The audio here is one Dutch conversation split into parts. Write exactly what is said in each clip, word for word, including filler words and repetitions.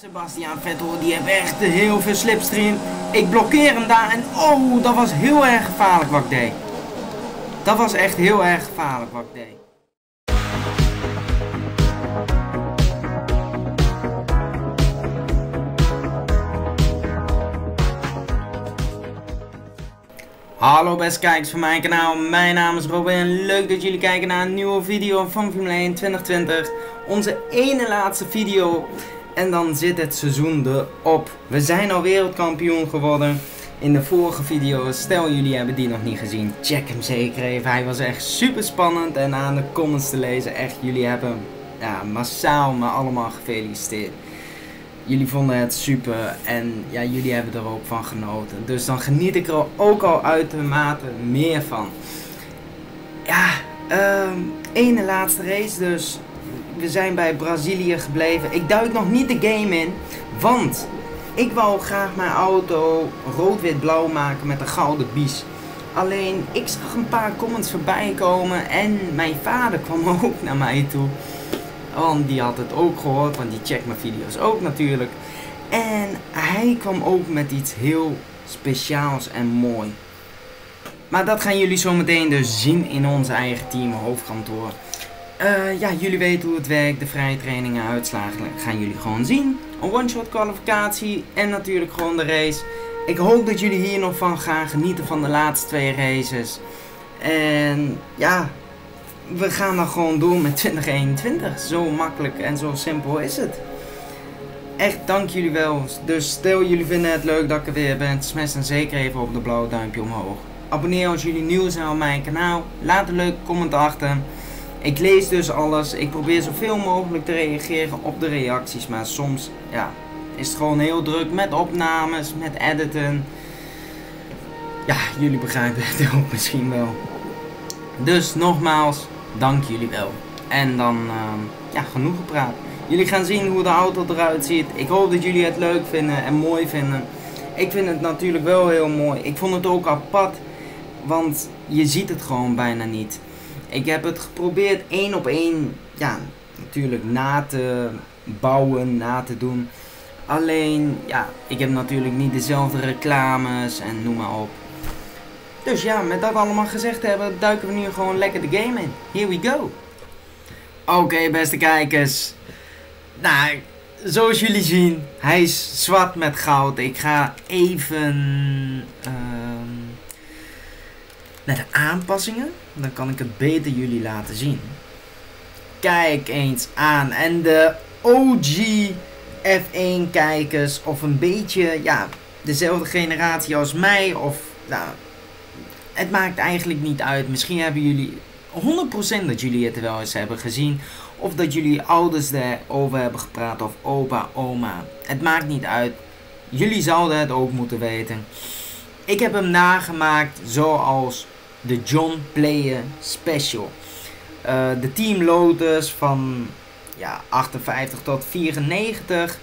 Sebastian Vettel, die heeft echt heel veel slipstream. Ik blokkeer hem daar en oh, dat was heel erg gevaarlijk wat ik deed. Dat was echt heel erg gevaarlijk wat ik deed. Hallo beste kijkers van mijn kanaal, mijn naam is Robin. Leuk dat jullie kijken naar een nieuwe video van Formule één twintig twintig. Onze ene laatste video. En dan zit het seizoen erop. We zijn al wereldkampioen geworden. In de vorige video, stel jullie hebben die nog niet gezien, check hem zeker even. Hij was echt super spannend en aan de comments te lezen. Echt, jullie hebben ja, massaal me allemaal gefeliciteerd. Jullie vonden het super en ja, jullie hebben er ook van genoten. Dus dan geniet ik er ook al uitermate meer van. Ja, um, ene laatste race dus. We zijn bij Brazilië gebleven. Ik duik nog niet de game in, want ik wou graag mijn auto rood-wit-blauw maken met een gouden bies. Alleen, ik zag een paar comments voorbij komen en mijn vader kwam ook naar mij toe. Want die had het ook gehoord, want die checkt mijn video's ook natuurlijk. En hij kwam ook met iets heel speciaals en mooi. Maar dat gaan jullie zo meteen dus zien in ons eigen team hoofdkantoor. Uh, ja, jullie weten hoe het werkt, de vrije trainingen, uitslagen gaan jullie gewoon zien. Een one-shot kwalificatie en natuurlijk gewoon de race. Ik hoop dat jullie hier nog van gaan genieten van de laatste twee races. En ja, we gaan dan gewoon door met twintig eenentwintig. Zo makkelijk en zo simpel is het. Echt, dank jullie wel. Dus stel jullie vinden het leuk dat ik er weer ben, smash dan zeker even op de blauwe duimpje omhoog. Abonneer als jullie nieuw zijn op mijn kanaal. Laat een leuke comment achter. Ik lees dus alles, ik probeer zoveel mogelijk te reageren op de reacties, maar soms ja, is het gewoon heel druk met opnames, met editen. Ja, jullie begrijpen het ook misschien wel. Dus nogmaals, dank jullie wel. En dan, uh, ja, genoeg gepraat. Jullie gaan zien hoe de auto eruit ziet. Ik hoop dat jullie het leuk vinden en mooi vinden. Ik vind het natuurlijk wel heel mooi. Ik vond het ook apart, want je ziet het gewoon bijna niet. Ik heb het geprobeerd één op één, ja, natuurlijk na te bouwen, na te doen. Alleen, ja, ik heb natuurlijk niet dezelfde reclames en noem maar op. Dus ja, met dat allemaal gezegd hebben, duiken we nu gewoon lekker de game in. Here we go! Oké, okay, beste kijkers. Nou, zoals jullie zien, hij is zwart met goud. Ik ga even uh, naar de aanpassingen. Dan kan ik het beter jullie laten zien. Kijk eens aan. En de O G F één kijkers. Of een beetje ja, dezelfde generatie als mij. Of nou, het maakt eigenlijk niet uit. Misschien hebben jullie honderd procent dat jullie het wel eens hebben gezien. Of dat jullie ouders erover hebben gepraat. Of opa, oma. Het maakt niet uit. Jullie zouden het ook moeten weten. Ik heb hem nagemaakt zoals de John Player Special. Uh, de Team Lotus van ja, achtenvijftig tot vierennegentig.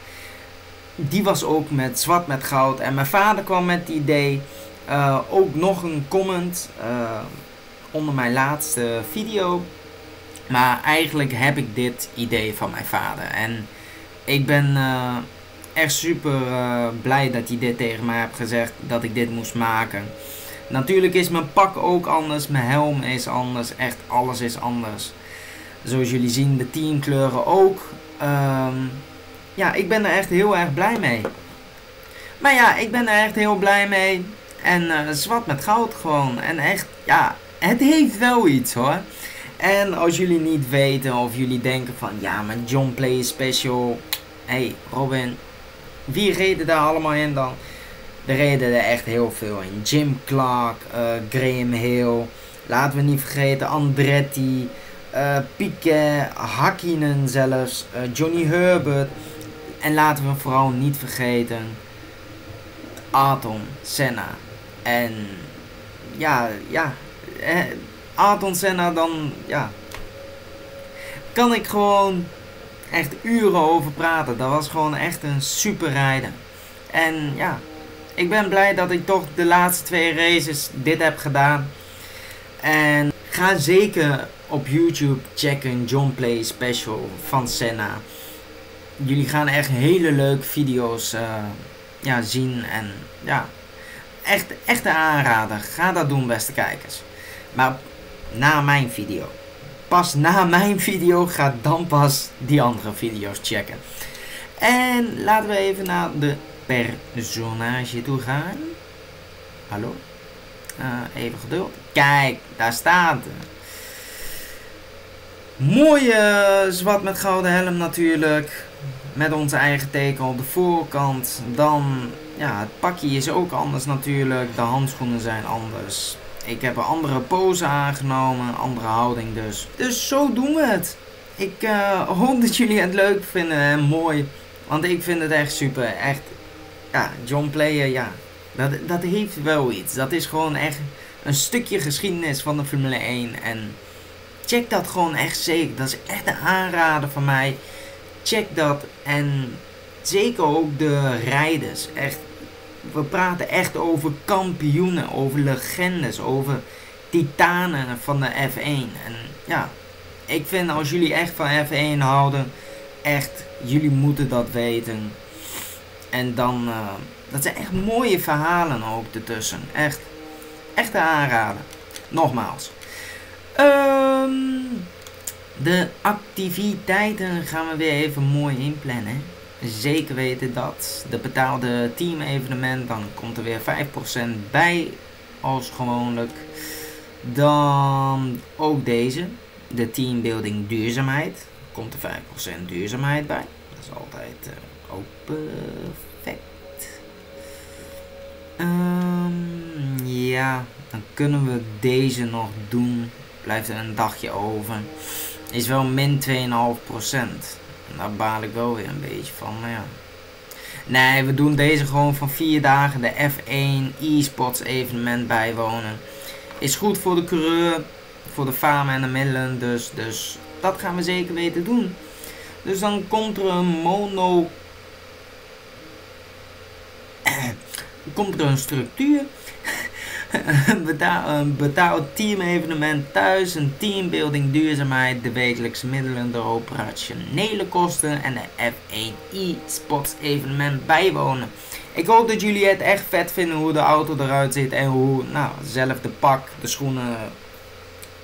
Die was ook met zwart met goud. En mijn vader kwam met het idee. Uh, ook nog een comment uh, onder mijn laatste video. Maar eigenlijk heb ik dit idee van mijn vader. En ik ben uh, echt super uh, blij dat hij dit tegen mij heeft gezegd. Dat ik dit moest maken. Natuurlijk is mijn pak ook anders, mijn helm is anders, echt alles is anders. Zoals jullie zien, de teamkleuren ook. Um, ja, ik ben er echt heel erg blij mee. Maar ja, ik ben er echt heel blij mee. En uh, zwart met goud gewoon. En echt, ja, het heeft wel iets hoor. En als jullie niet weten of jullie denken van, ja, maar John Player Special. Hé, hey, Robin, wie reden daar allemaal in dan? Er reden er echt heel veel in. Jim Clark, uh, Graham Hill, laten we niet vergeten, Andretti, uh, Piquet, Hakkinen zelfs, uh, Johnny Herbert. En laten we vooral niet vergeten, Ayrton Senna. En ja, ja, eh, Ayrton Senna dan, ja, kan ik gewoon echt uren over praten. Dat was gewoon echt een super rijder. En ja. Ik ben blij dat ik toch de laatste twee races dit heb gedaan. En ga zeker op YouTube checken John Player Special van Senna. jullie gaan echt hele leuke video's uh, ja, zien. En ja, echt, echt een aanrader. Ga dat doen, beste kijkers. Maar na mijn video. Pas na mijn video ga dan pas die andere video's checken. En laten we even naar de personage toe gaan. Hallo? Uh, even geduld. Kijk, daar staat. Mooie zwart met gouden helm natuurlijk. Met onze eigen teken op de voorkant. Dan, ja, het pakje is ook anders natuurlijk. De handschoenen zijn anders. Ik heb een andere pose aangenomen. Een andere houding dus. Dus zo doen we het. Ik uh, hoop dat jullie het leuk vinden en mooi. Want ik vind het echt super. Echt, ja, John Player, ja. Dat, dat heeft wel iets. Dat is gewoon echt een stukje geschiedenis van de Formule één. En check dat gewoon echt zeker. Dat is echt een aanrader van mij. Check dat. En zeker ook de rijders. Echt. We praten echt over kampioenen. Over legendes. Over titanen van de F één. En ja. Ik vind als jullie echt van F één houden. Echt. Jullie moeten dat weten. En dan. Uh, dat zijn echt mooie verhalen ook ertussen. Echt. Echt een aanrader. Nogmaals. Um, de activiteiten gaan we weer even mooi inplannen. Zeker weten dat. De betaalde team evenement. Dan komt er weer vijf procent bij. Als gewoonlijk. Dan ook deze. De teambuilding duurzaamheid. Komt er vijf procent duurzaamheid bij. Dat is altijd uh, ook perfect. Um, ja. Dan kunnen we deze nog doen. Blijft er een dagje over. Is wel min twee komma vijf procent. Daar baal ik wel weer een beetje van. Maar ja. Nee, we doen deze gewoon van vier dagen. De F één e-sports evenement bijwonen. Is goed voor de coureur. Voor de fame en de middelen. Dus, dus dat gaan we zeker weten doen. Dus dan komt er een mono... komt er een structuur. Een betaal, betaald team-evenement thuis, een teambuilding, duurzaamheid, de wekelijkse middelen, de operationele kosten en de F één e-sports evenement bijwonen. Ik hoop dat jullie het echt vet vinden hoe de auto eruit ziet en hoe, nou, zelf de pak, de schoenen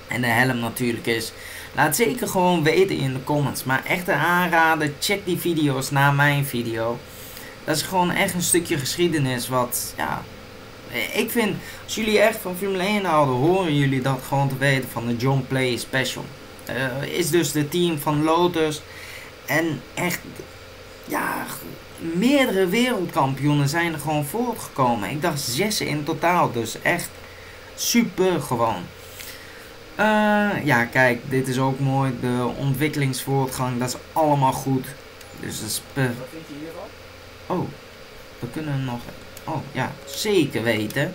en de helm natuurlijk is. Laat zeker gewoon weten in de comments, maar echt een aanrader, check die video's na mijn video. Dat is gewoon echt een stukje geschiedenis wat, ja... Ik vind, als jullie echt van Formule één houden, horen jullie dat gewoon te weten van de John Player Special. Uh, is dus de team van Lotus. En echt, ja, meerdere wereldkampioenen zijn er gewoon voortgekomen. Ik dacht zes in totaal, dus echt super gewoon. Uh, ja, kijk, dit is ook mooi. De ontwikkelingsvoortgang, dat is allemaal goed. Dus dat is per... Wat vind je hierop? Oh, we kunnen nog... Oh ja, zeker weten.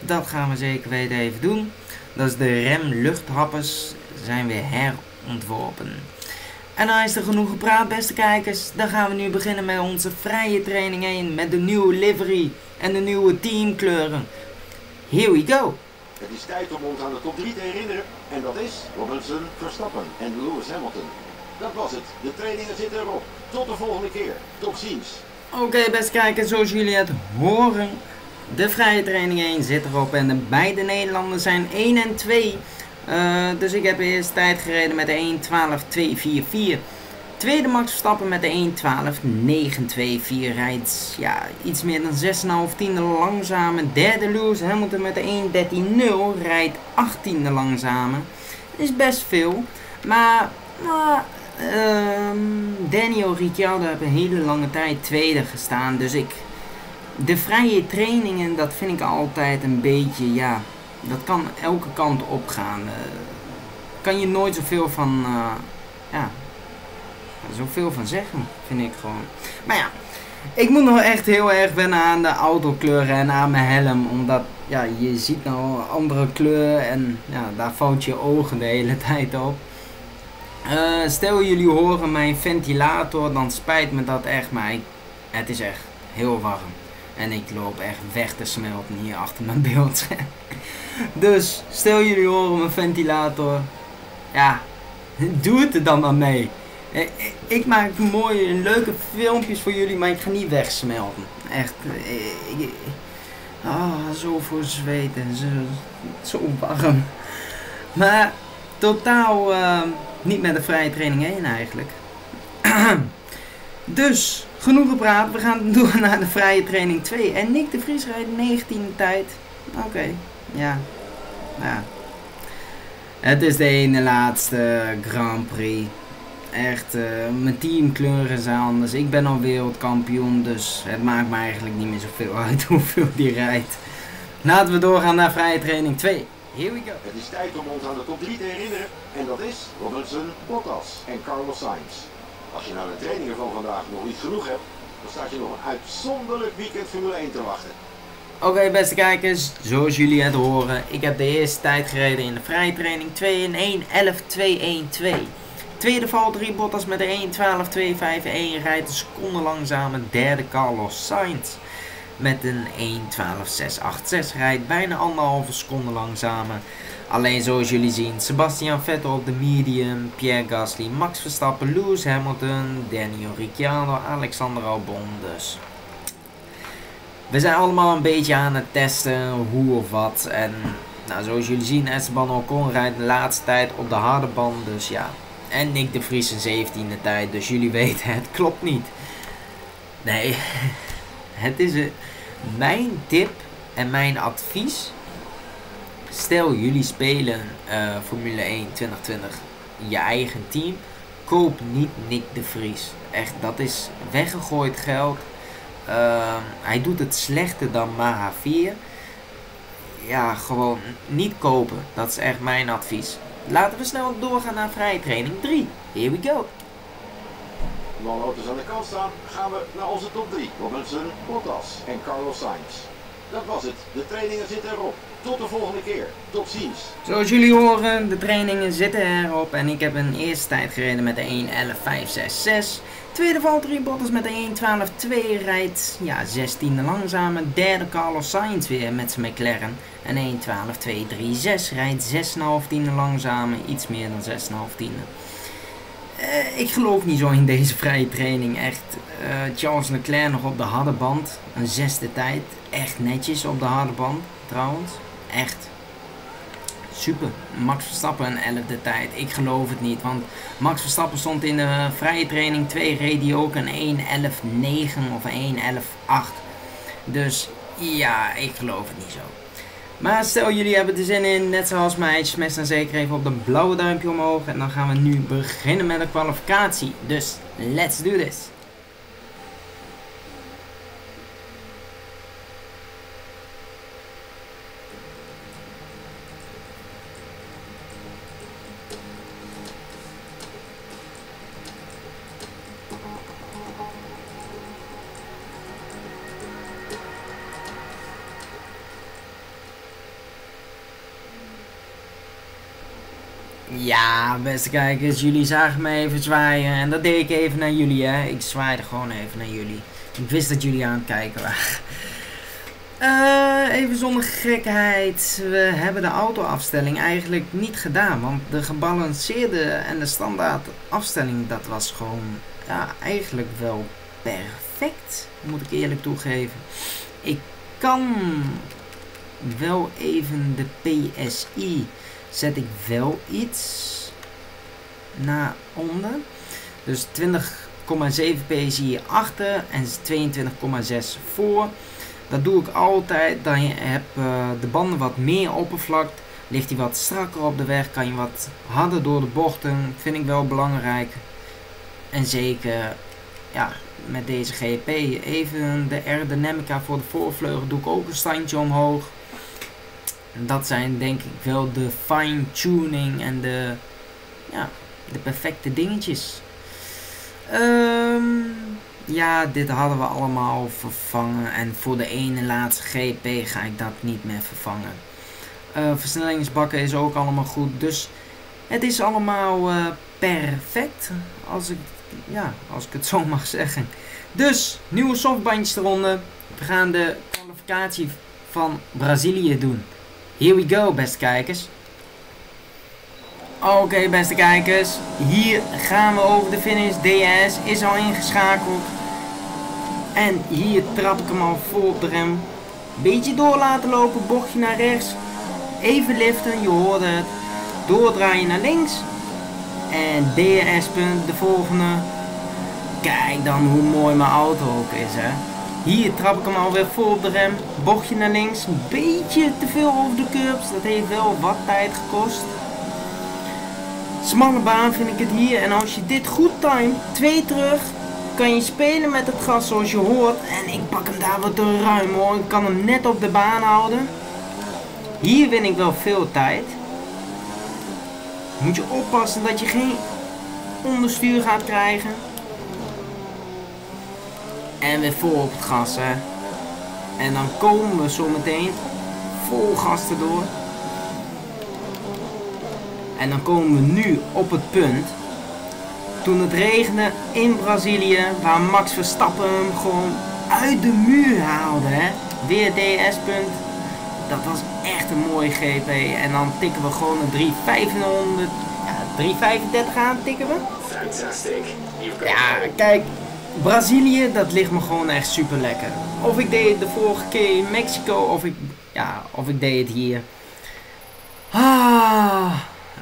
Dat gaan we zeker weten even doen. Dat is de remluchthappers zijn weer herontworpen. En nou is er genoeg gepraat, beste kijkers. Dan gaan we nu beginnen met onze vrije training één. Met de nieuwe livery en de nieuwe teamkleuren. Here we go. Het is tijd om ons aan de top drie te herinneren. En dat is Robinson, Verstappen en Lewis Hamilton. Dat was het. De trainingen zitten erop. Tot de volgende keer. Tot ziens. Oké, okay, beste kijkers, zoals jullie het horen, de vrije training één zit erop en de beide Nederlanders zijn één en twee. Uh, dus ik heb eerst tijd gereden met de één twaalf twee vier vier. Tweede Max Verstappen met de één twaalf negen twee vier. Rijdt ja, iets meer dan zes komma vijf tiende langzame. Derde Lewis Hamilton met de één dertien nul. Rijdt achttiende langzame. Dat is best veel, maar... maar Um, Daniel Ricciardo heeft een hele lange tijd tweede gestaan. Dus ik... De vrije trainingen, dat vind ik altijd een beetje, ja... Dat kan elke kant op gaan. Uh, kan je nooit zoveel van... Uh, ja... Zoveel van zeggen, vind ik gewoon. Maar ja, ik moet nog echt heel erg wennen aan de autokleuren en aan mijn helm. Omdat, ja, je ziet nou een andere kleur en ja, daar valt je ogen de hele tijd op. Uh, stel jullie horen mijn ventilator, dan spijt me dat echt, maar ik, het is echt heel warm. En ik loop echt weg te smelten hier achter mijn beeld. Dus stel jullie horen mijn ventilator, ja, doe het er dan maar mee. Ik, ik maak mooie en leuke filmpjes voor jullie, maar ik ga niet wegsmelten. Echt. Ik, ik, ah, zo voor zweten. Zo, zo warm. Maar totaal uh, niet met de vrije training heen eigenlijk. Dus, genoeg gepraat. We gaan door naar de vrije training twee. En Nick de Vries rijdt negentiende tijd. Oké, okay. Ja. Ja. Het is de ene laatste Grand Prix. Echt, uh, mijn teamkleuren zijn anders. Ik ben al wereldkampioen, dus het maakt me eigenlijk niet meer zoveel uit hoeveel die rijdt. Laten we doorgaan naar vrije training twee. Here we go. Het is tijd om ons aan de top drie te herinneren. En dat is Robertson, Bottas en Carlos Sainz. Als je naar de trainingen van vandaag nog niet genoeg hebt, dan staat je nog een uitzonderlijk weekend Formule één te wachten. Oké, okay, beste kijkers, zoals jullie het horen, ik heb de eerste tijd gereden in de vrije training twee in één, elf, twee, één, twee. Tweede Valtteri Bottas met een twaalf, twee, vijf, één rijdt een seconde langzamer. Derde Carlos Sainz met een een twaalf, zes, acht, zes rijdt bijna anderhalve seconde langzamer. Alleen zoals jullie zien, Sebastian Vettel op de medium, Pierre Gasly, Max Verstappen, Lewis Hamilton, Daniel Ricciardo, Alexander Albon dus. We zijn allemaal een beetje aan het testen hoe of wat. En nou, zoals jullie zien, Esteban Ocon rijdt de laatste tijd op de harde band, dus ja. En Nick de Vries zijn zeventiende tijd, dus jullie weten, het klopt niet. Nee, het is een, mijn tip en mijn advies. Stel jullie spelen uh, Formule één twintig twintig je eigen team. Koop niet Nick de Vries. Echt, dat is weggegooid geld. Uh, hij doet het slechter dan Maha vier. Ja, gewoon niet kopen. Dat is echt mijn advies. Laten we snel doorgaan naar vrije training drie. Here we go. Terwijl de auto's aan de kant staan, gaan we naar onze top drie. Robinson, Bottas en Carlos Sainz. Dat was het. De trainingen zitten erop. Tot de volgende keer. Tot ziens. Zoals jullie horen, de trainingen zitten erop. En ik heb een eerste tijd gereden met de een elf, vijf, zes, zes. Tweede Valtteri Bottas met de een twaalf, twee rijdt ja, zestiende langzamer. Derde Carlos Sainz weer met zijn McLaren. En een twaalf, twee, drie, zes rijdt zes en een half tiende langzamer. Iets meer dan zes en een half tiende. Uh, ik geloof niet zo in deze vrije training. Echt. Uh, Charles Leclerc nog op de harde band. Een zesde tijd. Echt netjes op de harde band. Trouwens. Echt. Super. Max Verstappen een elfde tijd. Ik geloof het niet. Want Max Verstappen stond in de vrije training twee. Reed hij ook een een elf negen of een een elf acht. Dus ja, ik geloof het niet zo. Maar stel jullie hebben er zin in, net zoals mij, smash dan zeker even op dat blauwe duimpje omhoog. En dan gaan we nu beginnen met de kwalificatie. Dus, let's do this. Ja, beste kijkers, jullie zagen me even zwaaien en dat deed ik even naar jullie, hè. Ik zwaaide gewoon even naar jullie. Ik wist dat jullie aan het kijken waren. Uh, even zonder gekheid, we hebben de autoafstelling eigenlijk niet gedaan, want de gebalanceerde en de standaard afstelling, dat was gewoon, ja, eigenlijk wel perfect, moet ik eerlijk toegeven. Ik kan wel even de P S I... zet ik wel iets naar onder. Dus twintig komma zeven P S I achter en tweeëntwintig komma zes voor. Dat doe ik altijd. Dan heb uh, de banden wat meer oppervlakt. Ligt hij wat strakker op de weg. Kan je wat harder door de bochten. Vind ik wel belangrijk. En zeker ja, met deze G P. Even de aerodynamica voor de voorvleugel. Doe ik ook een standje omhoog. Dat zijn denk ik wel de fine-tuning en de, ja, de perfecte dingetjes. Um, ja, dit hadden we allemaal vervangen. En voor de ene laatste G P ga ik dat niet meer vervangen. Uh, versnellingsbakken is ook allemaal goed. Dus het is allemaal uh, perfect. Als ik, ja, als ik het zo mag zeggen. Dus, nieuwe softbandjes eronder. We gaan de kwalificatie van Brazilië doen. Here we go, beste kijkers. Oké, okay, beste kijkers, hier gaan we over de finish. D R S is al ingeschakeld. En hier trap ik hem al vol op de rem. Beetje door laten lopen, bochtje naar rechts. Even liften, je hoorde het. Doordraaien naar links. En D R S punt, de volgende. Kijk dan hoe mooi mijn auto ook is, hè. Hier trap ik hem alweer vol op de rem. Bochtje naar links. Een beetje te veel over de curbs. Dat heeft wel wat tijd gekost. Smalle baan vind ik het hier. En als je dit goed timet, twee terug, kan je spelen met het gas zoals je hoort. En ik pak hem daar wat te ruim, hoor. Ik kan hem net op de baan houden. Hier win ik wel veel tijd. Moet je oppassen dat je geen onderstuur gaat krijgen. En weer vol op het gas, hè. En dan komen we zo meteen vol gas erdoor. En dan komen we nu op het punt. Toen het regende in Brazilië, waar Max Verstappen hem gewoon uit de muur haalde, hè. Weer D S-punt. Dat was echt een mooie G P. En dan tikken we gewoon een drie vijfendertig aan, tikken we. Fantastic. Ja, kijk. Brazilië, dat ligt me gewoon echt super lekker. Of ik deed het de vorige keer in Mexico, of ik, ja, of ik deed het hier. Ah,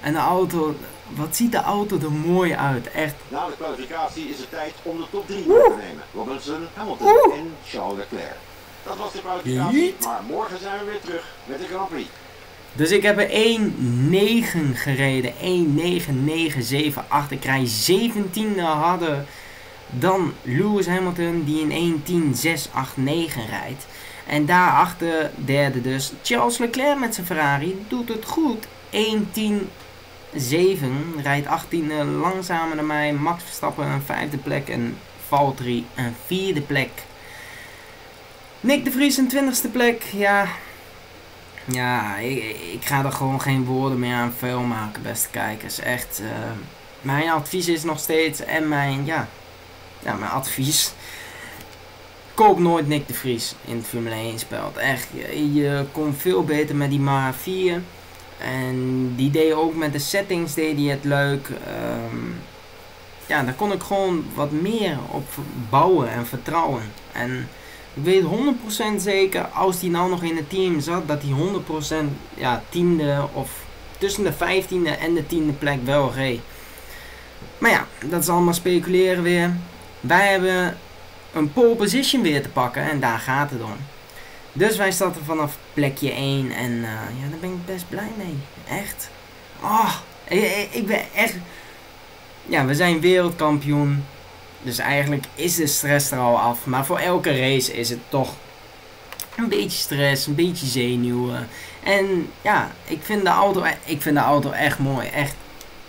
en de auto, wat ziet de auto er mooi uit, echt. Na de kwalificatie is het tijd om de top drie door te nemen. Robinson, Hamilton Oeh. en Charles Leclerc. Dat was de kwalificatie, Jeet. maar morgen zijn we weer terug met de Grand Prix. Dus ik heb er één negen gereden, één negen negen zeven acht. Ik rij zeventiende harder dan Lewis Hamilton, die in één tien zes acht negen rijdt. En daarachter, derde dus, Charles Leclerc met zijn Ferrari doet het goed. één tien zeven, rijdt achttiende langzamer dan mij. Max Verstappen een vijfde plek en Valtteri een vierde plek. Nick de Vries een twintigste plek, ja. Ja, ik, ik ga er gewoon geen woorden meer aan vuil maken, beste kijkers. Echt, uh, mijn advies is nog steeds en mijn, ja... Ja, mijn advies. Koop nooit Nick de Vries in het Formule één spel. Echt, je, je komt veel beter met die Mara vier. En die deed ook met de settings, deed die het leuk. Um, ja, daar kon ik gewoon wat meer op bouwen en vertrouwen. En ik weet honderd procent zeker, als die nou nog in het team zat, dat hij honderd procent ja, tiende of tussen de vijftiende en de tiende plek wel reed. Maar ja, dat is allemaal speculeren weer. Wij hebben een pole position weer te pakken en daar gaat het om. Dus wij starten vanaf plekje één en uh, ja, daar ben ik best blij mee. Echt. Oh, ik, ik ben echt... Ja, we zijn wereldkampioen. Dus eigenlijk is de stress er al af. Maar voor elke race is het toch een beetje stress, een beetje zenuwen. En ja, ik vind de auto, ik vind de auto echt mooi. Echt.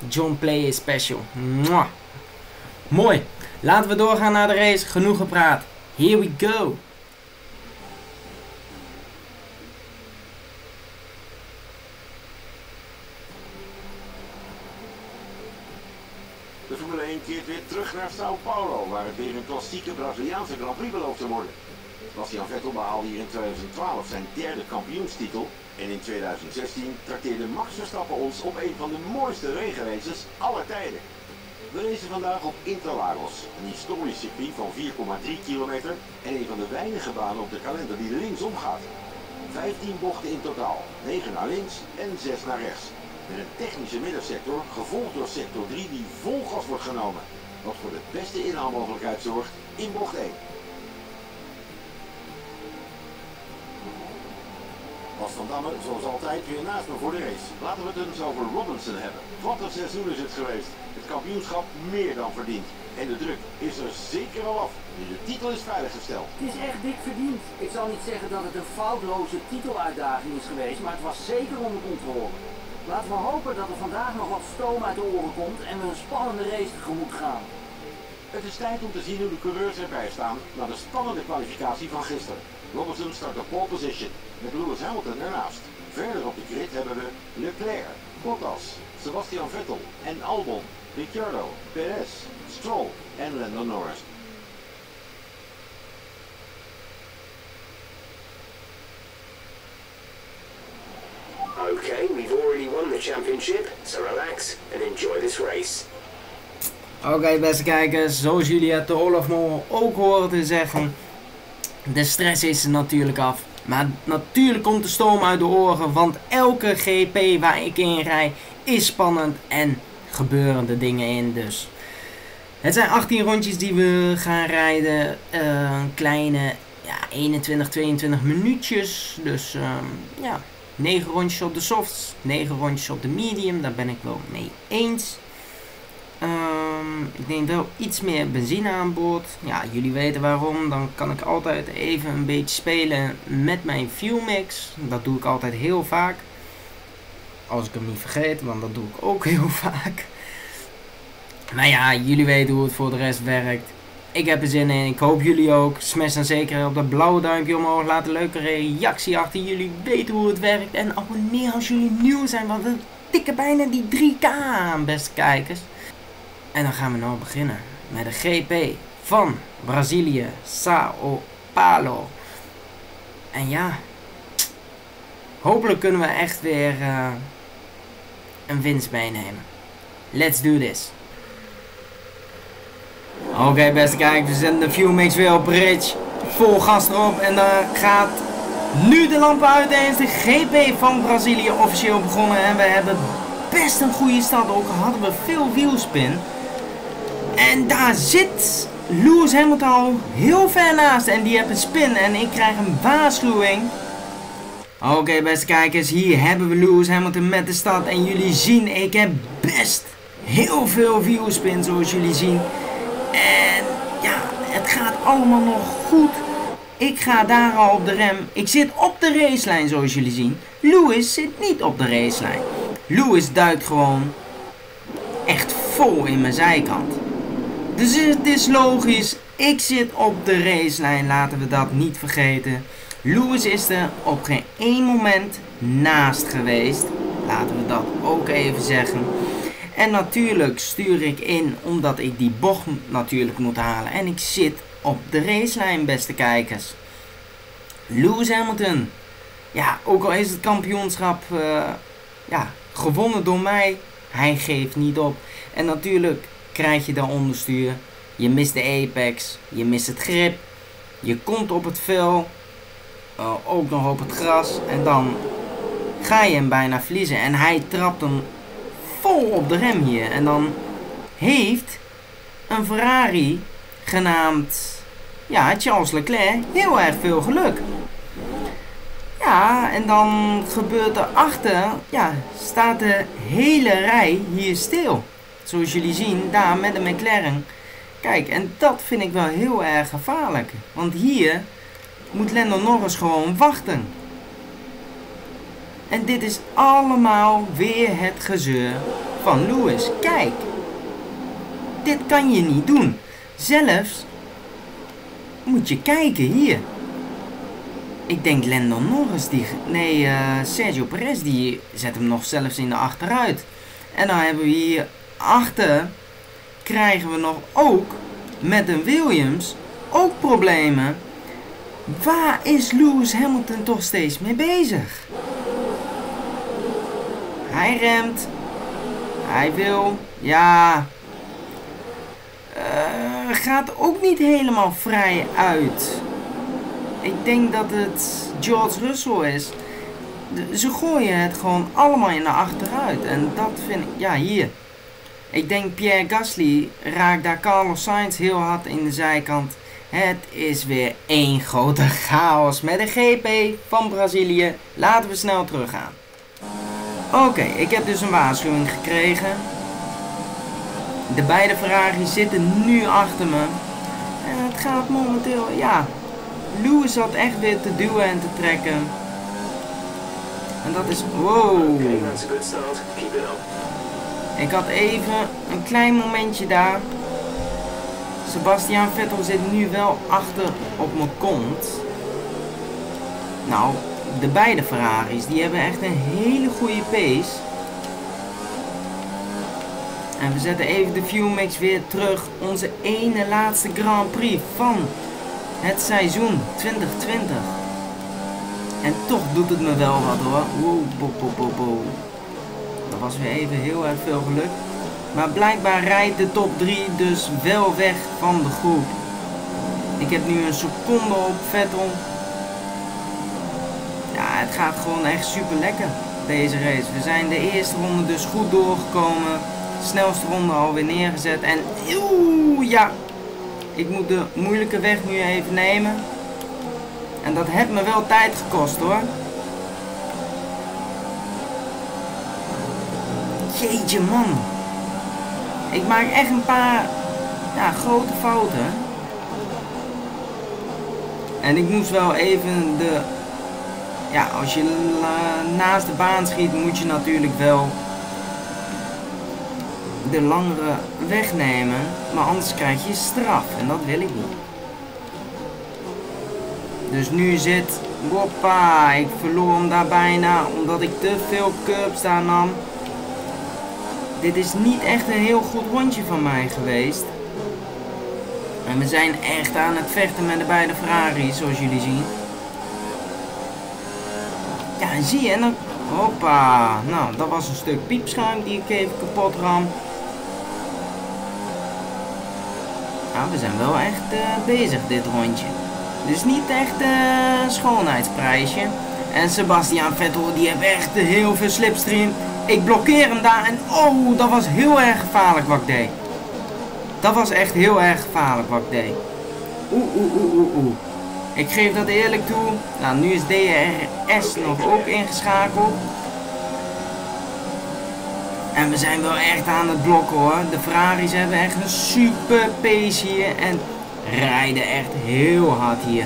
John Player Special. Mwah. Mooi. Laten we doorgaan naar de race. Genoeg gepraat. Here we go. De Formule één keert weer terug naar Sao Paulo, waar het weer een klassieke Braziliaanse Grand Prix belooft te worden. Sebastian Vettel behaalde hier in tweeduizend twaalf zijn derde kampioenstitel. En in tweeduizend zestien trakteerde Max Verstappen ons op een van de mooiste regenraces aller tijden. We racen vandaag op Interlagos, een historisch circuit van vier komma drie kilometer en een van de weinige banen op de kalender die linksom gaat. vijftien bochten in totaal, negen naar links en zes naar rechts. Met een technische middensector, gevolgd door sector drie die vol gas wordt genomen. Wat voor de beste inhaalmogelijkheid zorgt in bocht één. Bas van Damme, zoals altijd, weer naast me voor de race. Laten we het eens over Robinson hebben. Wat een seizoen is het geweest. Het kampioenschap meer dan verdiend. En de druk is er zeker wel af. Nu de titel is veiliggesteld. Het is echt dik verdiend. Ik zal niet zeggen dat het een foutloze titeluitdaging is geweest, maar het was zeker onder controle. Laten we hopen dat er vandaag nog wat stoom uit de oren komt en we een spannende race tegemoet gaan. Het is tijd om te zien hoe de coureurs erbij staan na de spannende kwalificatie van gisteren. Robinson start op pole position, met Lewis Hamilton ernaast. Verder op de grid hebben we Leclerc, Bottas, Sebastian Vettel en Albon, Ricciardo, Perez, Stroll en Lando Norris. Oké, okay, we've already already won the championship, so relax and enjoy this race. Oké, okay, beste kijkers, zoals jullie het de Olaf Mol ook hoorden zeggen, de stress is er natuurlijk af. Maar natuurlijk komt de stoom uit de oren, want elke G P waar ik in rij is spannend en gebeuren er dingen in. Dus het zijn achttien rondjes die we gaan rijden, uh, kleine ja, eenentwintig, tweeëntwintig minuutjes. Dus um, ja, negen rondjes op de softs, negen rondjes op de medium, daar ben ik wel mee eens. Um, ik neem wel iets meer benzine aan boord. Ja, jullie weten waarom. Dan kan ik altijd even een beetje spelen met mijn fuel mix. Dat doe ik altijd heel vaak. Als ik hem niet vergeet, want dat doe ik ook heel vaak. Maar ja, jullie weten hoe het voor de rest werkt. Ik heb er zin in. Ik hoop jullie ook. Smash dan zeker op dat blauwe duimpje omhoog. Laat een leuke reactie achter. Jullie weten hoe het werkt. En abonneer als jullie nieuw zijn, want we tikken bijna die drie K aan, beste kijkers. En dan gaan we nou beginnen met de G P van Brazilië, Sao Paulo. En ja, hopelijk kunnen we echt weer uh, een winst meenemen. Let's do this. Oké, okay, beste kijkers, we zetten de viewmix weer op Ridge. Vol gas erop en dan gaat nu de lampen uit. Eens de G P van Brazilië officieel begonnen en we hebben best een goede stad. Ook hadden we veel wielspin. En daar zit Lewis Hamilton al heel ver naast. En die heeft een spin. En ik krijg een waarschuwing. Oké, okay, beste kijkers. Hier hebben we Lewis Hamilton met de stad. En jullie zien, ik heb best heel veel wheelspin, zoals jullie zien. En ja, het gaat allemaal nog goed. Ik ga daar al op de rem. Ik zit op de racelijn, zoals jullie zien. Lewis zit niet op de racelijn. Lewis duikt gewoon echt vol in mijn zijkant. Dus het is logisch, ik zit op de racelijn, laten we dat niet vergeten. Lewis is er op geen één moment naast geweest, laten we dat ook even zeggen. En natuurlijk stuur ik in, omdat ik die bocht natuurlijk moet halen. En ik zit op de racelijn, beste kijkers. Lewis Hamilton, ja, ook al is het kampioenschap uh, ja, gewonnen door mij, hij geeft niet op. En natuurlijk krijg je dan onderstuur. Je mist de apex. Je mist het grip. Je komt op het vel. Uh, ook nog op het gras. En dan ga je hem bijna verliezen. En hij trapt hem vol op de rem hier. En dan heeft een Ferrari genaamd ja, Charles Leclerc heel erg veel geluk. Ja, en dan gebeurt er achter, ja, staat de hele rij hier stil. Zoals jullie zien, daar met de McLaren. Kijk, en dat vind ik wel heel erg gevaarlijk. Want hier moet Lando Norris gewoon wachten. En dit is allemaal weer het gezeur van Lewis. Kijk, dit kan je niet doen. Zelfs moet je kijken hier. Ik denk Lando Norris, die, nee uh, Sergio Perez, die zet hem nog zelfs in de achteruit. En dan hebben we hier achter, krijgen we nog ook met een Williams ook problemen. Waar is Lewis Hamilton toch steeds mee bezig? Hij remt. Hij wil. Ja. Uh, gaat ook niet helemaal vrij uit. Ik denk dat het George Russell is. De, ze gooien het gewoon allemaal in de achteruit. En dat vind ik... Ja, hier. Ik denk Pierre Gasly raakt daar Carlos Sainz heel hard in de zijkant. Het is weer één grote chaos met de G P van Brazilië. Laten we snel teruggaan. Oké, okay, ik heb dus een waarschuwing gekregen. De beide Ferrari's zitten nu achter me. En het gaat momenteel... Ja... Lewis zat echt weer te duwen en te trekken. En dat is... Wow. Ik had even een klein momentje daar. Sebastian Vettel zit nu wel achter op mijn kont. Nou, de beide Ferrari's, die hebben echt een hele goede pace. En we zetten even de viewmix weer terug. Onze ene laatste Grand Prix van... het seizoen twintig twintig. En toch doet het me wel wat hoor. Wow, bo, bo, bo, bo. Dat was weer even heel erg veel geluk. Maar blijkbaar rijdt de top drie dus wel weg van de groep. Ik heb nu een seconde op Vettel. Ja, het gaat gewoon echt super lekker deze race. We zijn de eerste ronde dus goed doorgekomen. Snelste ronde alweer neergezet. En oeh, ja. Ik moet de moeilijke weg nu even nemen. En dat heeft me wel tijd gekost hoor. Jeetje man. Ik maak echt een paar ja, grote fouten. En ik moest wel even de... Ja, als je naast de baan schiet moet je natuurlijk wel de langere weg nemen. Maar anders krijg je straf. En dat wil ik niet. Dus nu zit... Hoppa, ik verloor hem daar bijna omdat ik te veel curbs daar nam. Dit is niet echt een heel goed rondje van mij geweest. En we zijn echt aan het vechten met de beide Ferrari's, zoals jullie zien. Ja, en zie je, en dan... Hoppa. Nou, dat was een stuk piepschuim die ik even kapot ram. Nou, we zijn wel echt uh, bezig dit rondje. Dus niet echt een uh, schoonheidsprijsje. En Sebastian Vettel, die heeft echt uh, heel veel slipstream. Ik blokkeer hem daar en oh, dat was heel erg gevaarlijk wat ik deed. Dat was echt heel erg gevaarlijk wat ik deed. Oeh, oeh, oeh, oeh, oeh. Ik geef dat eerlijk toe. Nou, nu is D R S nog ook ingeschakeld. En we zijn wel echt aan het blokken hoor. De Ferraris hebben echt een super pace hier en rijden echt heel hard hier.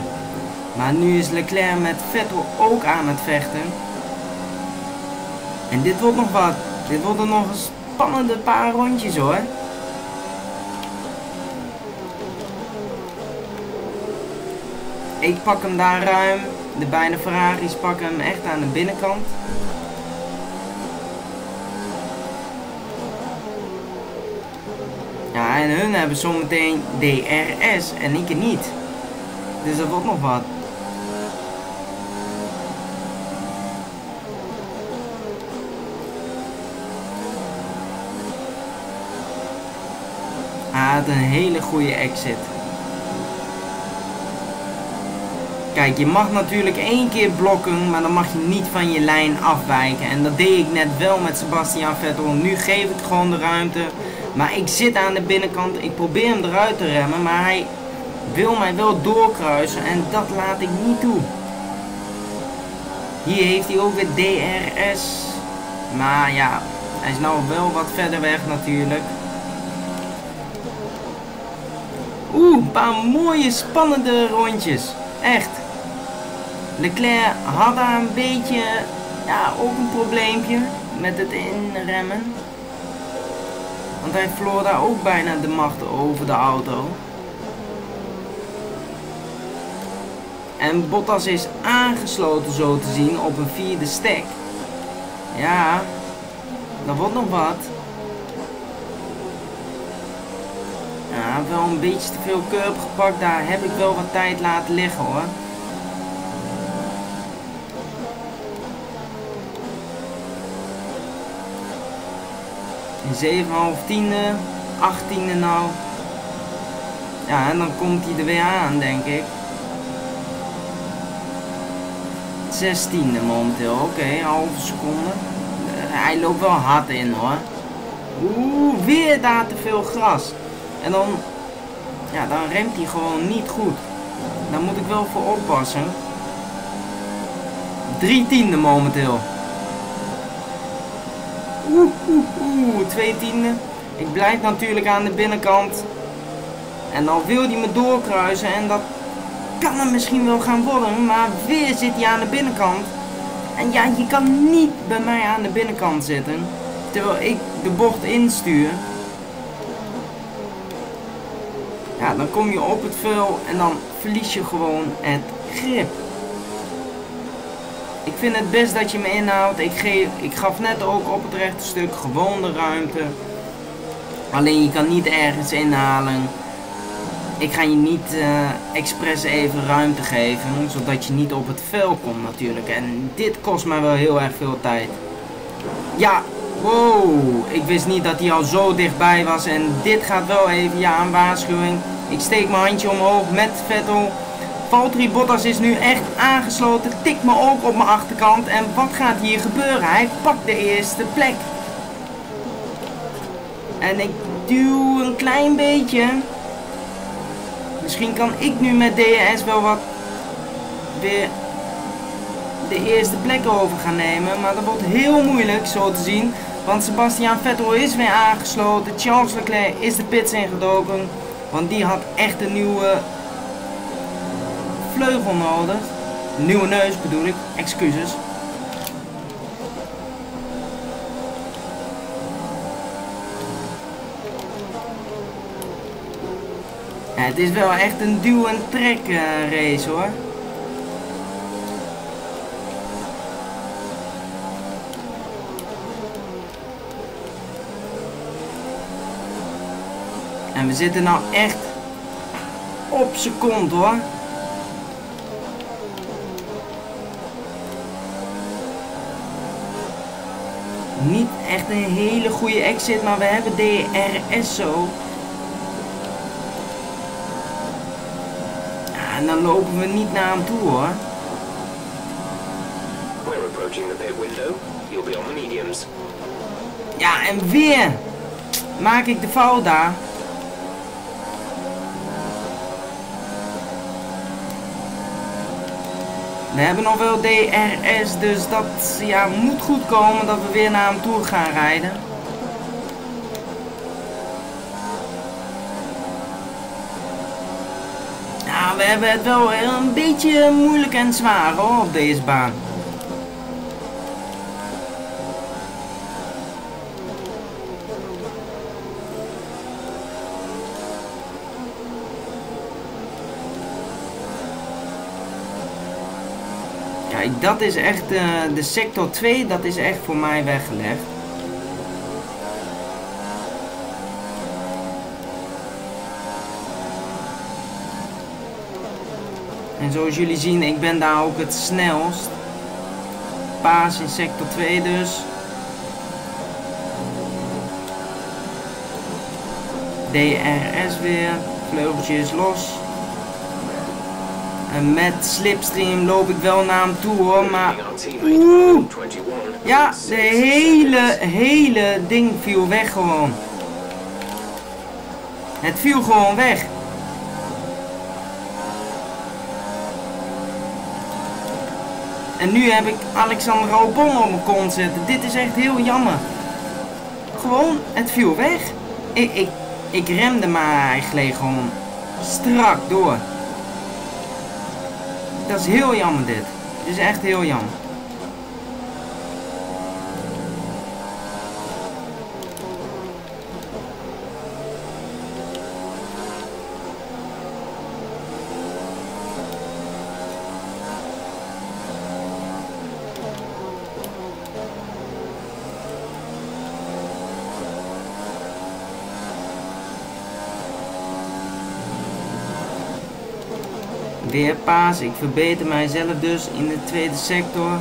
Maar nu is Leclerc met Vettel ook aan het vechten. En dit wordt nog wat. Dit worden nog een spannende paar rondjes hoor. Ik pak hem daar ruim. De beide Ferrari's pakken hem echt aan de binnenkant. Ja, en hun hebben zometeen D R S en ik niet. Dus dat wordt nog wat. Hij had een hele goede exit. Kijk, je mag natuurlijk één keer blokken, maar dan mag je niet van je lijn afwijken. En dat deed ik net wel met Sebastian Vettel. Nu geef ik gewoon de ruimte. Maar ik zit aan de binnenkant. Ik probeer hem eruit te remmen, maar hij wil mij wel doorkruisen. En dat laat ik niet toe. Hier heeft hij ook weer D R S. Maar ja, hij is nou wel wat verder weg natuurlijk. Oeh, een paar mooie spannende rondjes. Echt. Leclerc had daar een beetje, ja, ook een probleempje met het inremmen. Want hij verloor daar ook bijna de macht over de auto. En Bottas is aangesloten zo te zien op een vierde stek. Ja, dat wordt nog wat. Ja, wel een beetje te veel curb gepakt. Daar heb ik wel wat tijd laten liggen hoor. zeven komma vijf tiende, achttiende nou. Ja, en dan komt hij er weer aan denk ik. zestiende momenteel, oké, okay, halve seconde. Hij loopt wel hard in hoor. Oeh, weer daar te veel gras. En dan, ja, dan remt hij gewoon niet goed. Daar moet ik wel voor oppassen. Drie tiende momenteel. Oeh, oeh, oeh, twee tiende. Ik blijf natuurlijk aan de binnenkant. En dan wil hij me doorkruisen. En dat kan er misschien wel gaan worden. Maar weer zit hij aan de binnenkant. En ja, je kan niet bij mij aan de binnenkant zitten. Terwijl ik de bocht instuur. Ja, dan kom je op het vuil en dan verlies je gewoon het grip. Ik vind het best dat je me inhoudt. Ik, geef, ik gaf net ook op het rechte stuk gewoon de ruimte. Alleen je kan niet ergens inhalen. Ik ga je niet uh, expres even ruimte geven. Zodat je niet op het vuil komt natuurlijk. En dit kost mij wel heel erg veel tijd. Ja, Wow, ik wist niet dat hij al zo dichtbij was. En dit gaat wel even, ja, een waarschuwing. Ik steek mijn handje omhoog met Vettel. Valtteri Bottas is nu echt aangesloten. Tikt me ook op mijn achterkant. En wat gaat hier gebeuren? Hij pakt de eerste plek. En ik duw een klein beetje. Misschien kan ik nu met D R S wel wat weer de eerste plek over gaan nemen. Maar dat wordt heel moeilijk zo te zien. Want Sebastian Vettel is weer aangesloten. Charles Leclerc is de pits ingedoken. Want die had echt een nieuwe vleugel nodig. Een nieuwe neus bedoel ik. Excuses. Ja, het is wel echt een duw- en trek-race hoor. En we zitten nou echt op seconde hoor. Niet echt een hele goede exit, maar we hebben D R S zo. Ja, en dan lopen we niet naar hem toe hoor. We're approaching the pit window. You'll be on the mediums. Ja, en weer maak ik de fout daar. We hebben nog wel D R S, dus dat ja, moet goed komen dat we weer naar hem toe gaan rijden. Ja, we hebben het wel een beetje moeilijk en zwaar hoor, op deze baan. Kijk, dat is echt uh, de sector twee, dat is echt voor mij weggelegd. En zoals jullie zien, ik ben daar ook het snelst. Paas in sector twee dus. D R S weer, vleugeltje is los. En met slipstream loop ik wel naar hem toe hoor, maar oeh, ja, de hele, hele ding viel weg gewoon. Het viel gewoon weg. En nu heb ik Alexander Albon op mijn kont zitten. Dit is echt heel jammer. Gewoon, het viel weg. Ik, ik, ik remde maar eigenlijk gewoon strak door. Dat is heel jammer dit. Dit is echt heel jammer. Weer paas, ik verbeter mijzelf dus in de tweede sector.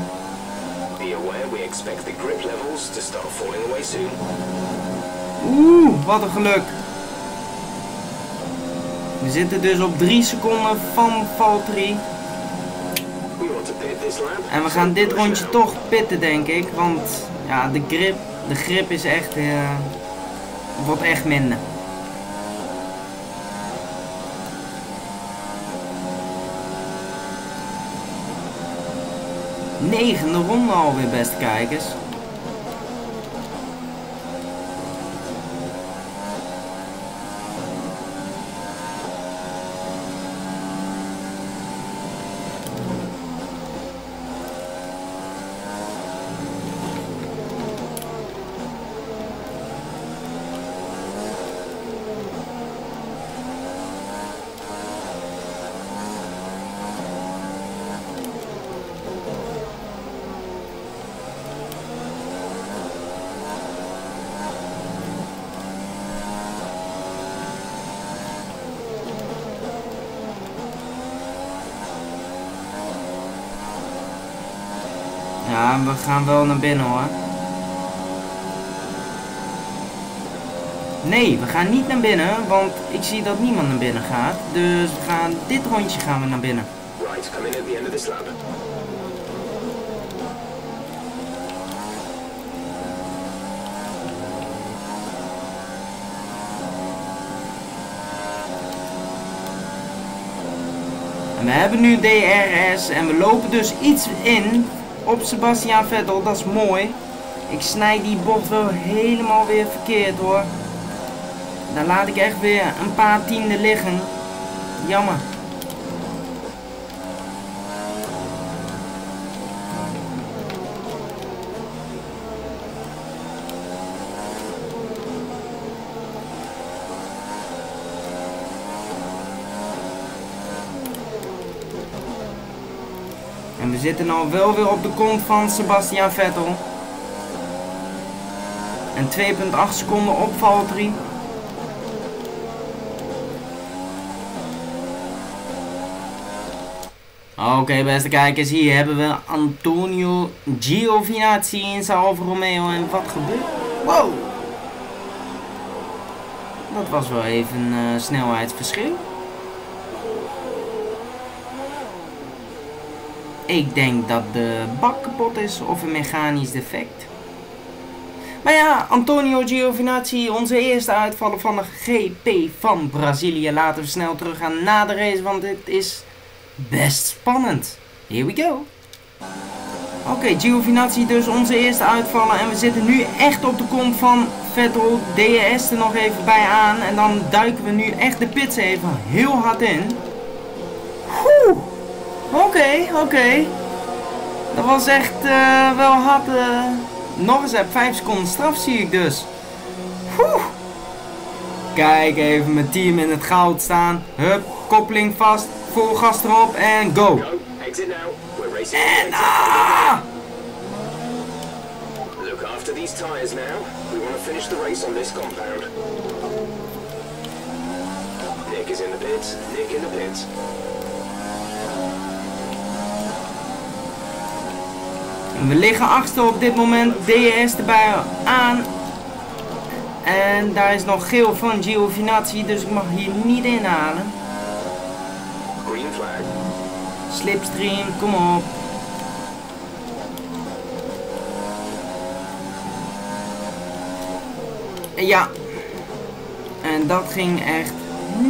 Oeh, wat een geluk. We zitten dus op drie seconden van Valtteri. En we gaan dit rondje toch pitten denk ik, want ja, de grip, de grip is echt, uh, wordt echt minder. Negende ronde alweer, beste kijkers. Ja, we gaan wel naar binnen hoor. Nee, we gaan niet naar binnen, want ik zie dat niemand naar binnen gaat. Dus we gaan, dit rondje gaan we naar binnen. Right, come in at the end of this lap. En we hebben nu D R S en we lopen dus iets in op Sebastian Vettel, dat is mooi. Ik snij die bocht wel helemaal weer verkeerd hoor. Daar laat ik echt weer een paar tienden liggen. Jammer. En we zitten nou wel weer op de kont van Sebastian Vettel. En twee komma acht seconden op Valtteri. Oké, okay, beste kijkers, hier hebben we Antonio Giovinazzi in zijn Alfa Romeo. En wat gebeurt? Wow! Dat was wel even een uh, snelheidsverschil. Ik denk dat de bak kapot is of een mechanisch defect. Maar ja, Antonio Giovinazzi, onze eerste uitvaller van de G P van Brazilië. Laten we snel teruggaan na de race, want dit is best spannend. Here we go. Oké, okay, Giovinazzi dus onze eerste uitvaller. En we zitten nu echt op de kont van Vettel. D R S er nog even bij aan. En dan duiken we nu echt de pits even heel hard in. Oké, okay, oké. Okay. Dat was echt uh, wel hard. Uh... Nog eens heb vijf seconden straf zie ik dus. Oeh. Kijk, even mijn team in het goud staan. Hup, koppeling vast. Vol gas erop en go. En ah! Look after these tires now. We want to finish the race on this compound. Nick is in the pits. Nick in the pits. We liggen achter op dit moment, D R S erbij aan. En daar is nog geel van Giovinazzi, dus ik mag hier niet inhalen. Green flag. Slipstream, kom op. Ja. En dat ging echt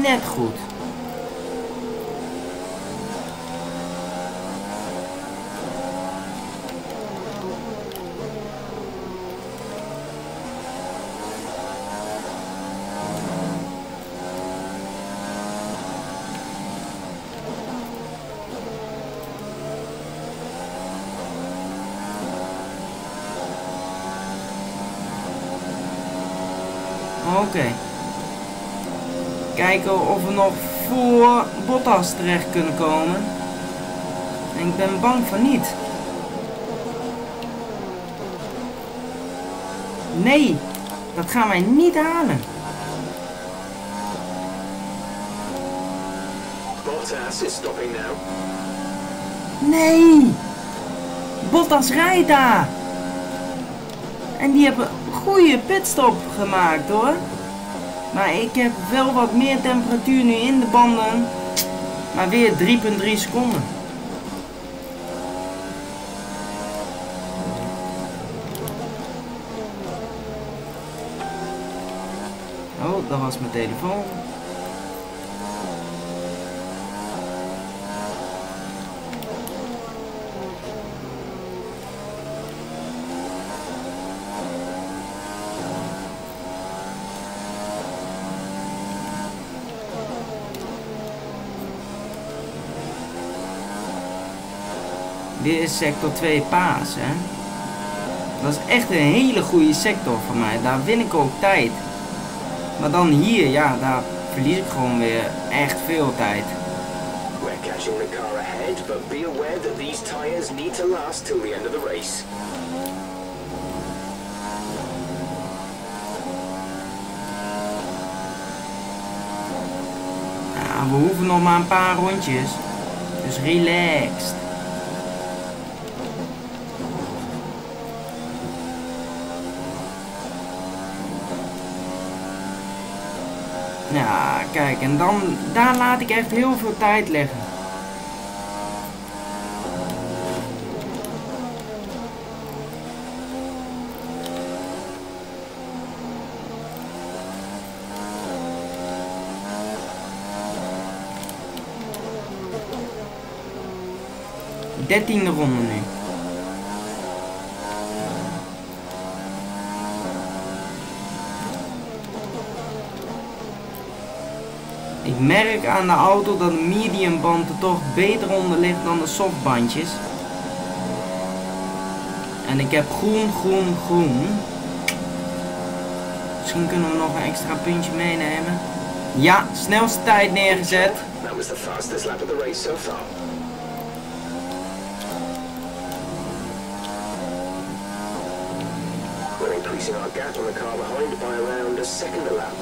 net goed. Oké, okay. Kijken of we nog voor Bottas terecht kunnen komen. En ik ben bang van niet. Nee, dat gaan wij niet halen. Bottas is stopping now. Nee, Bottas rijdt daar. En die hebben een goede pitstop gemaakt hoor. Maar ik heb wel wat meer temperatuur nu in de banden. Maar weer drie komma drie seconden. Oh, dat was mijn telefoon. Dit is sector twee paas, hè. Dat is echt een hele goede sector voor mij. Daar win ik ook tijd. Maar dan hier, ja, daar verlies ik gewoon weer echt veel tijd. We're catching the car ahead, but be aware that these tires need to last till the end of the race. Ja, we hoeven nog maar een paar rondjes. Dus relaxed. Ja, kijk, en dan, daar laat ik echt heel veel tijd liggen. dertiende ronde nu. Ik merk aan de auto dat de mediumband er toch beter onder ligt dan de softbandjes. En ik heb groen, groen, groen. Misschien kunnen we nog een extra puntje meenemen. Ja, snelste tijd neergezet. Dat was de fastest lap of the race so far. We're increasing our gap on the car behind by around a second a lap.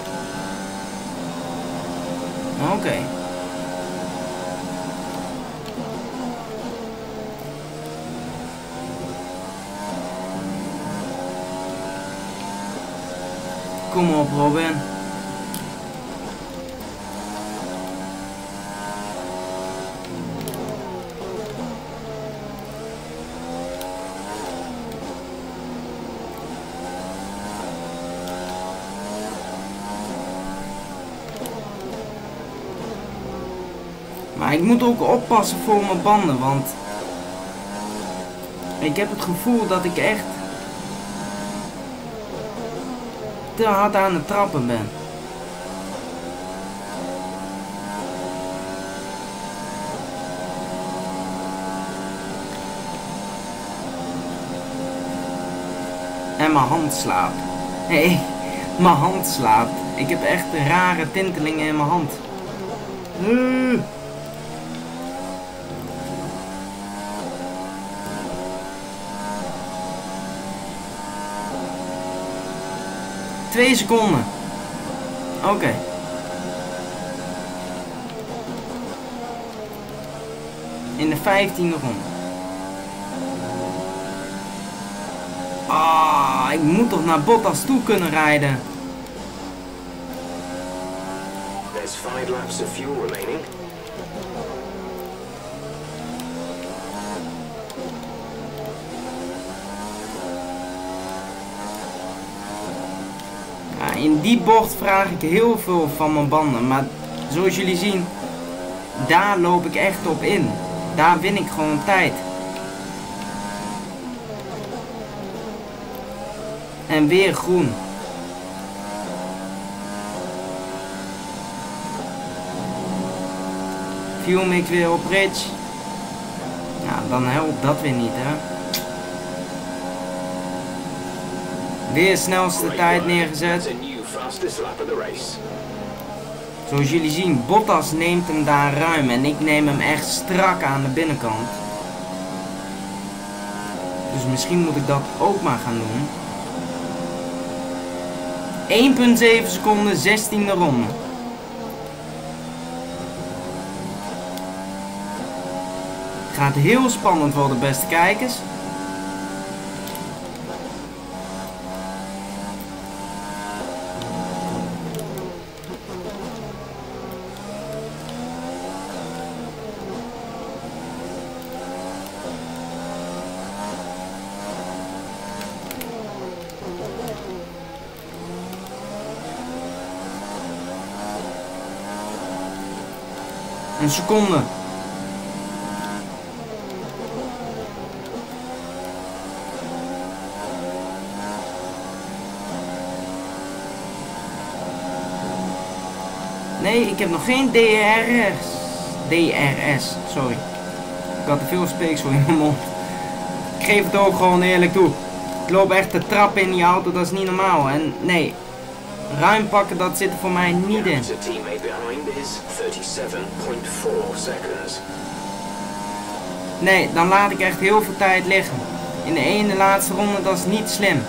Oké. Okay. Kom op, Robin. Maar ik moet ook oppassen voor mijn banden, want ik heb het gevoel dat ik echt te hard aan het trappen ben. En mijn hand slaapt. Hé, hey, mijn hand slaapt. Ik heb echt rare tintelingen in mijn hand. Uh. Twee seconden. Oké. Okay. In de vijftiende ronde. Ah, ik moet toch naar Bottas toe kunnen rijden. There's five laps of fuel remaining. In die bocht vraag ik heel veel van mijn banden, maar zoals jullie zien, daar loop ik echt op in. Daar win ik gewoon tijd. En weer groen. Fuelmix weer op Ridge. Nou, dan helpt dat weer niet, hè. Weer snelste tijd neergezet. Zoals jullie zien, Bottas neemt hem daar ruim en ik neem hem echt strak aan de binnenkant. Dus misschien moet ik dat ook maar gaan doen. één komma zeven seconden, zestiende ronde. Gaat heel spannend voor de beste kijkers. Een seconde. Nee, ik heb nog geen D R S. D R S, sorry. Ik had te veel speeksel in mijn mond. Ik geef het ook gewoon eerlijk toe. Ik loop echt de trap in die auto, dat is niet normaal. En nee, ruim pakken, dat zit er voor mij niet in. Nee, dan laat ik echt heel veel tijd liggen. In de ene laatste ronde, dat is niet slim.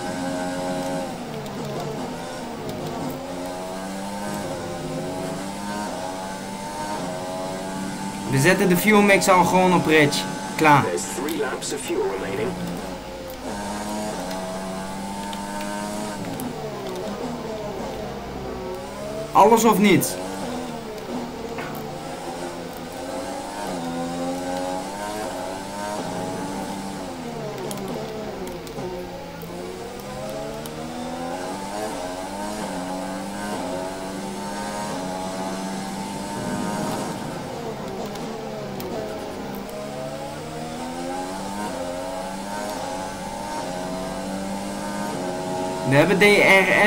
We zetten de fuel mix al gewoon op Ridge. Klaar. Alles of niets. We hebben D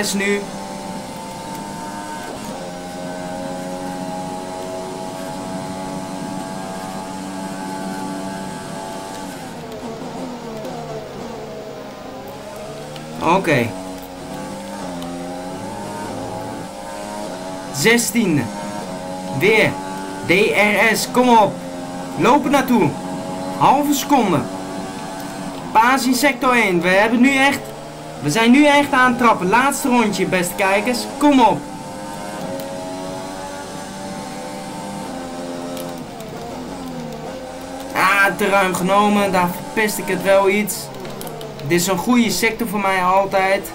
R S nu. Oké. Okay. zestiende. Weer. D R S, kom op. Lopen naartoe. Halve seconde. Paas in sector één. We hebben nu echt... We zijn nu echt aan het trappen. Laatste rondje, beste kijkers. Kom op. Ah, te ruim genomen. Daar verpest ik het wel iets. Dit is een goede sector voor mij altijd.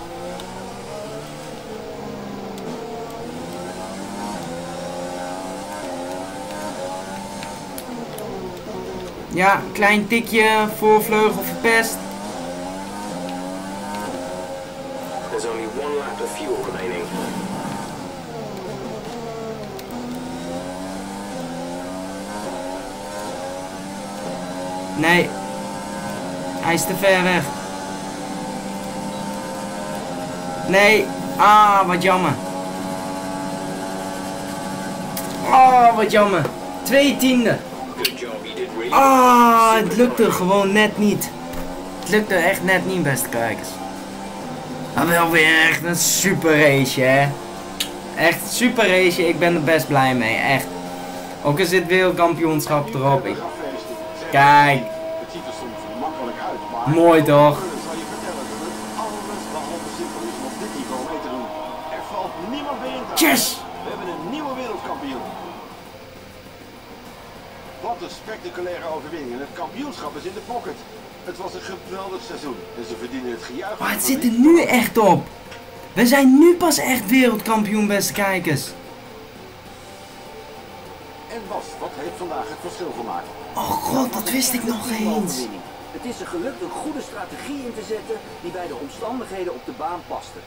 Ja, klein tikje. Voorvleugel verpest. Nee, hij is te ver weg. Nee, ah, wat jammer. Ah, wat jammer. Twee tiende. Ah, het lukte gewoon net niet. Het lukte echt net niet, beste kijkers. Maar wel weer echt een super race, hè. Echt super race, ik ben er best blij mee, echt. Ook er zit wereldkampioenschap erop. Ik... Kijk. Mooi toch? Yes! We hebben een nieuwe wereldkampioen. Wat een spectaculaire overwinning. En het kampioenschap is in de pocket. Het was een geweldig seizoen. En ze verdienen het gejuich. Maar het zit er nu echt op. We zijn nu pas echt wereldkampioen, beste kijkers. En Bas, wat heeft vandaag het verschil gemaakt? Oh god, dat wist ik nog eens. Het is er gelukt een goede strategie in te zetten die bij de omstandigheden op de baan paste.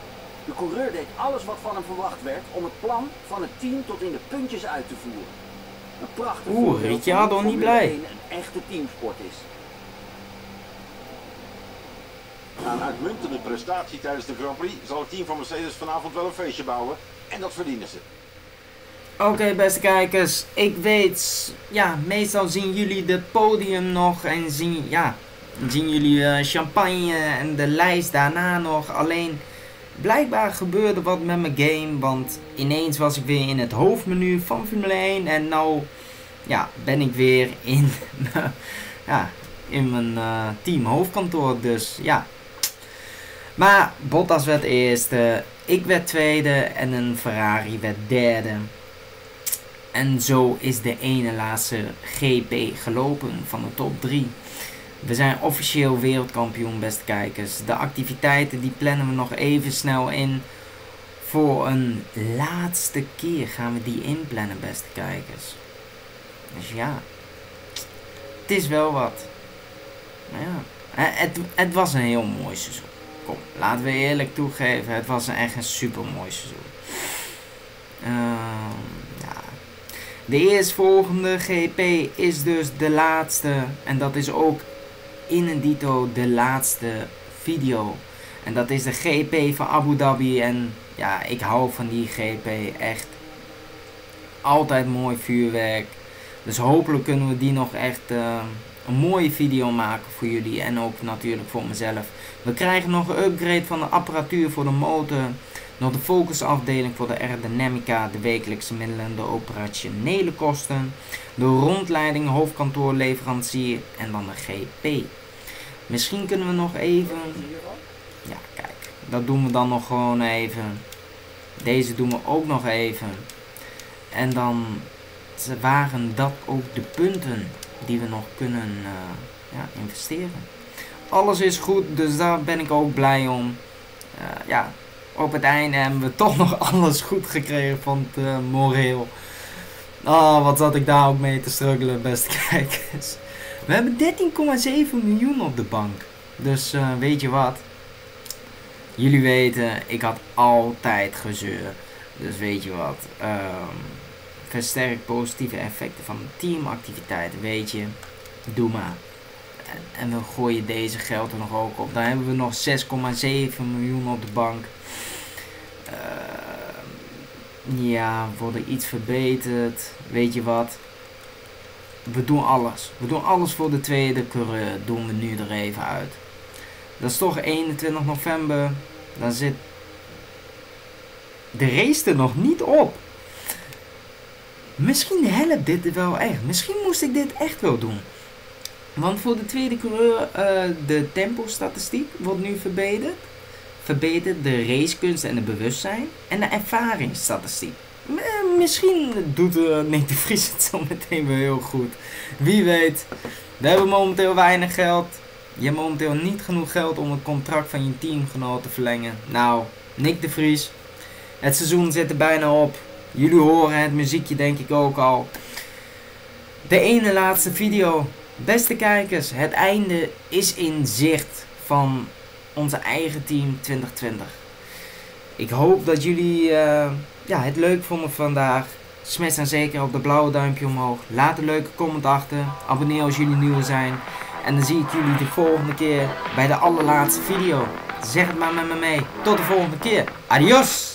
De coureur deed alles wat van hem verwacht werd om het plan van het team tot in de puntjes uit te voeren. Een prachtig Oeh, Ricciardo niet blij. Een echte teamsport is. Na een uitmuntende prestatie tijdens de Grand Prix zal het team van Mercedes vanavond wel een feestje bouwen. En dat verdienen ze. Oké, okay, beste kijkers, ik weet, ja, meestal zien jullie het podium nog en zien, ja, zien jullie uh, champagne en de lijst daarna nog. Alleen, blijkbaar gebeurde wat met mijn game, want ineens was ik weer in het hoofdmenu van Formule één en nou, ja, ben ik weer in, ja, in mijn uh, team hoofdkantoor, dus ja. Maar Bottas werd eerste, ik werd tweede en een Ferrari werd derde. En zo is de ene laatste G P gelopen van de top drie. We zijn officieel wereldkampioen, beste kijkers. De activiteiten die plannen we nog even snel in. Voor een laatste keer gaan we die inplannen, beste kijkers. Dus ja, het is wel wat. Maar ja, het, het was een heel mooi seizoen. Kom, laten we eerlijk toegeven, het was echt een super mooi seizoen. Ehm... De eerstvolgende G P is dus de laatste. En dat is ook in een dito de laatste video. En dat is de G P van Abu Dhabi. En ja, ik hou van die G P. Echt altijd mooi vuurwerk. Dus hopelijk kunnen we die nog echt uh, een mooie video maken voor jullie. En ook natuurlijk voor mezelf. We krijgen nog een upgrade van de apparatuur voor de motor. Nog de focusafdeling voor de aerodynamica, de wekelijkse middelen, de operationele kosten, de rondleiding, hoofdkantoor, leverancier en dan de G P. Misschien kunnen we nog even... Ja, kijk. Dat doen we dan nog gewoon even. Deze doen we ook nog even. En dan waren dat ook de punten die we nog kunnen uh, ja, investeren. Alles is goed, dus daar ben ik ook blij om. Uh, ja... op het einde hebben we toch nog alles goed gekregen van het uh, moreel. Oh, wat zat ik daar ook mee te struggelen, beste kijkers. We hebben dertien komma zeven miljoen op de bank. Dus uh, weet je wat? Jullie weten, ik had altijd gezeur. Dus weet je wat? Um, versterk positieve effecten van teamactiviteiten. Weet je, doe maar. En, en we gooien deze geld er nog ook op. Dan hebben we nog zes komma zeven miljoen op de bank. Uh, ja, worden iets verbeterd. Weet je wat? We doen alles. We doen alles voor de tweede coureur. Doen we nu er even uit. Dat is toch eenentwintig november. Dan zit de race er nog niet op. Misschien helpt dit wel echt. Misschien moest ik dit echt wel doen. Want voor de tweede coureur, uh, de tempostatistiek wordt nu verbeterd. Verbeterd de racekunst en het bewustzijn. En de ervaringsstatistiek. Misschien doet uh, Nick de Vries het zo meteen wel heel goed. Wie weet. We hebben momenteel weinig geld. Je hebt momenteel niet genoeg geld om het contract van je teamgenoot te verlengen. Nou, Nick de Vries. Het seizoen zit er bijna op. Jullie horen het muziekje denk ik ook al. De ene laatste video. Beste kijkers, het einde is in zicht van onze eigen team twintig twintig. Ik hoop dat jullie uh, ja, het leuk vonden vandaag. Smash dan zeker op dat blauwe duimpje omhoog. Laat een leuke comment achter. Abonneer als jullie nieuw zijn. En dan zie ik jullie de volgende keer bij de allerlaatste video. Zeg het maar met me mee. Tot de volgende keer. Adios!